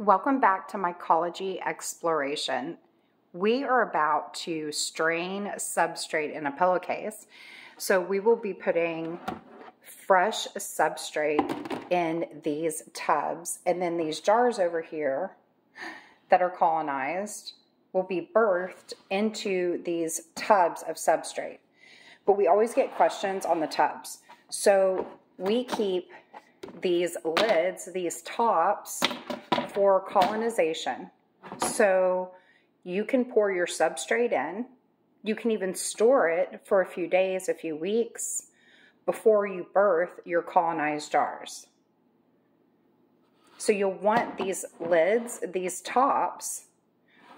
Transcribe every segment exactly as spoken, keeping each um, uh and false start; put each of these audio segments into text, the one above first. Welcome back to Mycology Exploration. We are about to strain substrate in a pillowcase. So we will be putting fresh substrate in these tubs, and then these jars over here that are colonized will be birthed into these tubs of substrate. But we always get questions on the tubs. So we keep these lids, these tops, for colonization. So you can pour your substrate in. You can even store it for a few days, a few weeks before you birth your colonized jars. So you'll want these lids, these tops,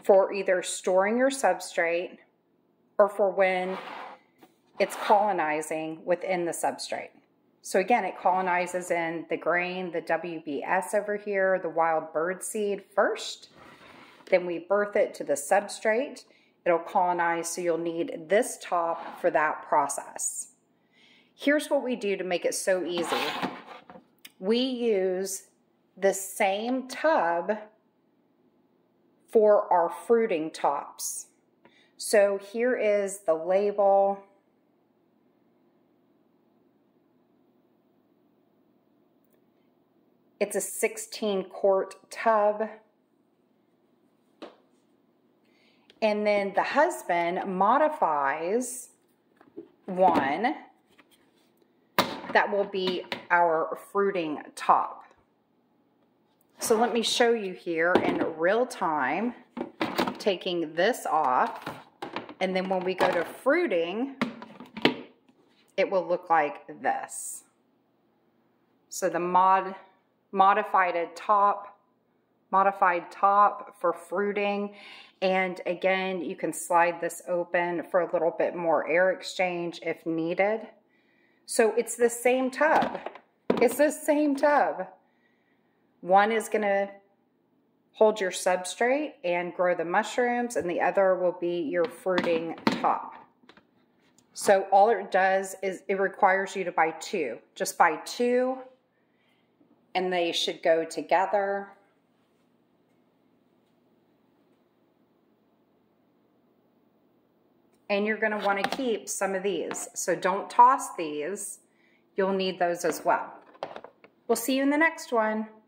for either storing your substrate or for when it's colonizing within the substrate. So again, it colonizes in the grain, the W B S over here, the wild bird seed first. Then we birth it to the substrate. It'll colonize, so you'll need this top for that process. Here's what we do to make it so easy. We use the same tub for our fruiting tops. So here is the label. It's a sixteen quart tub. And then the husband modifies one that will be our fruiting top. So let me show you here in real time, taking this off. And then when we go to fruiting, it will look like this. So the mod... modified top, modified top for fruiting. And again, you can slide this open for a little bit more air exchange if needed. So it's the same tub. It's the same tub. One is going to hold your substrate and grow the mushrooms, and the other will be your fruiting top. So all it does is it requires you to buy two. Just buy two. And they should go together. And you're going to want to keep some of these. So don't toss these. You'll need those as well. We'll see you in the next one.